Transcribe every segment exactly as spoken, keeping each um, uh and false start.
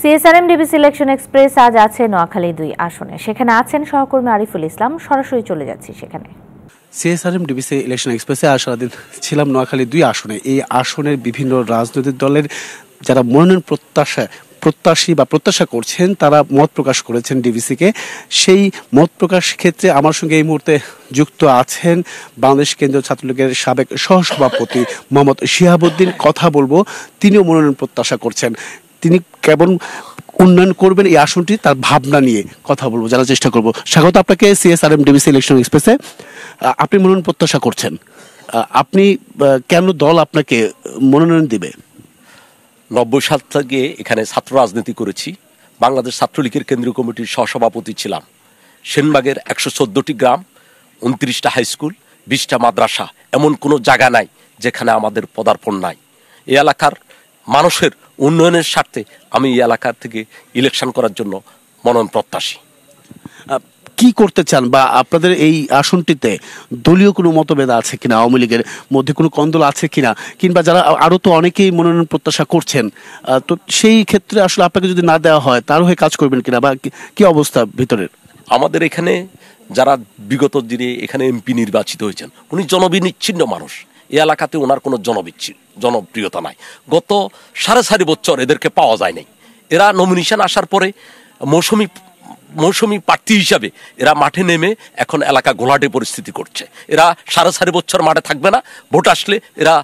CSRM DVC election express আজ আছে নোয়াখালী দুই আসনে, সেখানে আছেন সহকর্মী আরিফুল ইসলাম। সরাসরি চলে যাচ্ছি সেখানে। সিএসআরএম ডিভিসি ইলেকশন এক্সপ্রেসে আজ সারাদিন ছিলাম নোয়াখালী দুই আসনে। এই আসনের বিভিন্ন রাজনৈতিক দলের যারা মনোনয়ন প্রত্যাশা প্রত্যাশী বা প্রত্যাশা করছেন তারা মত প্রকাশ করেছেন ডিভিসিকে। সেই মত প্রকাশ ক্ষেত্রে আমার সঙ্গে এই মুহূর্তে যুক্ত আছেন বাংলাদেশ কেন্দ্রীয় ছাত্রলীগের সাবেক সহসভাপতি মোহাম্মদ সিহাবউদ্দিন। কথা বলবো, তিনিও মনোনয়ন প্রত্যাশা করছেন। তিনি কেমন উন্নয়ন করবেন এই আসনটি তার ভাবনা নিয়ে কথা বলবো, জানার চেষ্টা করবো। স্বাগত আপনাকে সিএসআরএম ডিভিসি ইলেকশন এক্সপ্রেসে। আপনি মনোনয়ন প্রত্যাশা করছেন, আপনি কেন দল আপনাকে মনোনয়ন দেবে? নব্বই সাল থেকে এখানে ছাত্র রাজনীতি করেছি, বাংলাদেশ ছাত্রলীগের কেন্দ্রীয় কমিটির সহসভাপতি ছিলাম। সেনবাগের একশো চোদ্দোটি গ্রাম, উনত্রিশটা হাইস্কুল, বিশটা মাদ্রাসা, এমন কোনো জায়গা নাই যেখানে আমাদের পদার্পণ নাই। এই এলাকার মানুষের উন্নয়নের স্বার্থে আমি এই এলাকার থেকে ইলেকশন করার জন্য মনোনয়ন প্রত্যাশী। কি করতে চান, বা আপনাদের এই আসনটিতে দলীয় কোনো মতভেদ আছে কিনা, আওয়ামী লীগের মধ্যে কোনো কন্দল আছে কিনা, কিংবা যারা আরও তো অনেকেই মনোনয়ন প্রত্যাশা করছেন, তো সেই ক্ষেত্রে আসলে আপনাকে যদি না দেওয়া হয় তার হয়ে কাজ করবেন কিনা, বা কি অবস্থা ভিতরের? আমাদের এখানে যারা বিগত দিনে এখানে এমপি নির্বাচিত হয়েছেন উনি জনবিচ্ছিন্ন মানুষ, এই এলাকাতে ওনার কোনো জনবিচ্ছি জনপ্রিয়তা নাই। গত সাড়ে চারি বছর এদেরকে পাওয়া যায় নাই। এরা নমিনেশন আসার পরে মৌসুমি মৌসুমি প্রার্থী হিসাবে এরা মাঠে নেমে এখন এলাকা ঘোলাটে পরিস্থিতি করছে। এরা সাড়ে চারি বছর মাঠে থাকবে না, ভোট আসলে এরা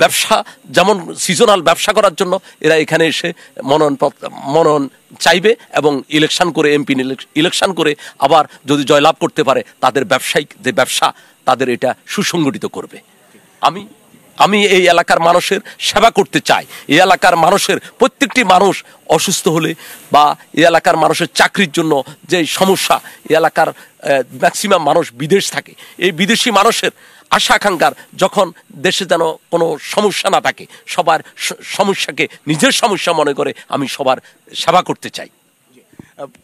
ব্যবসা যেমন সিজনাল ব্যবসা করার জন্য এরা এখানে এসে মনোনয়ন মনোনয়ন চাইবে এবং ইলেকশন করে এমপি ইলেকশন করে আবার যদি জয়লাভ করতে পারে তাদের ব্যবসায়িক যে ব্যবসা তাদের এটা সুসংগঠিত করবে। আমি আমি এই এলাকার মানুষের সেবা করতে চাই। এই এলাকার মানুষের প্রত্যেকটি মানুষ অসুস্থ হলে বা এই এলাকার মানুষের চাকরির জন্য যে সমস্যা, এই এলাকার ম্যাক্সিমাম মানুষ বিদেশ থাকে, এই বিদেশি মানুষের আশা আকাঙ্ক্ষার যখন দেশে যেন কোনো সমস্যা না থাকে, সবার সমস্যাকে নিজের সমস্যা মনে করে আমি সবার সেবা করতে চাই।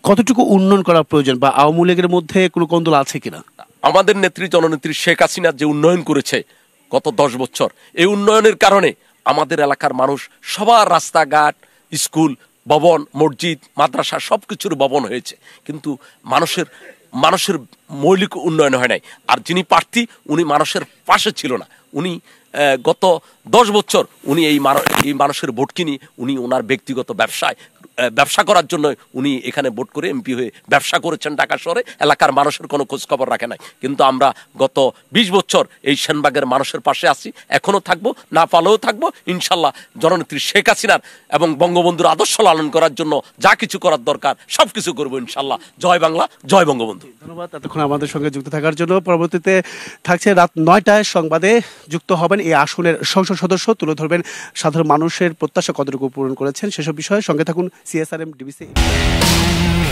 কতটুকু উন্নয়ন করা প্রয়োজন, বা আওয়ামী লীগের মধ্যে কোনো কন্দল আছে কিনা? আমাদের নেত্রী জননেত্রী শেখ হাসিনা যে উন্নয়ন করেছে গত দশ বছর, এই উন্নয়নের কারণে আমাদের এলাকার মানুষ সবার রাস্তাঘাট, স্কুল ভবন, মসজিদ, মাদ্রাসা সব কিছুর ভবন হয়েছে, কিন্তু মানুষের মানুষের মৌলিক উন্নয়ন হয় নাই। আর যিনি প্রার্থী উনি মানুষের পাশে ছিল না, উনি গত দশ বছর উনি এই এই মানুষের ভোট কিনি উনি ওনার ব্যক্তিগত ব্যবসায় ব্যবসা করার জন্য উনি এখানে ভোট করে এমপি হয়ে ব্যবসা করেছেন ঢাকা শহরে, এলাকার মানুষের কোনো খোঁজখবর রাখে নাই। কিন্তু আমরা গত বিশ বছর এই সেনবাগের মানুষের পাশে আছি, এখনও থাকবো, না পালেও থাকবো ইনশাল্লাহ। জননেত্রী শেখ হাসিনার এবং বঙ্গবন্ধুর আদর্শ লালন করার জন্য যা কিছু করার দরকার সব কিছু করবো ইনশাল্লাহ। জয় বাংলা, জয় বঙ্গবন্ধু। ধন্যবাদ এতক্ষণ আমাদের সঙ্গে যুক্ত থাকার জন্য। পরবর্তীতে থাকছে রাত নয়টায় সংবাদে, যুক্ত হবেন এই আসনের সংসদ সদস্য, তুলে ধরবেন সাধারণ মানুষের প্রত্যাশা কতটুকু পূরণ করেছেন সেসব বিষয়ে। সঙ্গে থাকুন সিএসআরএম ডিভিসি।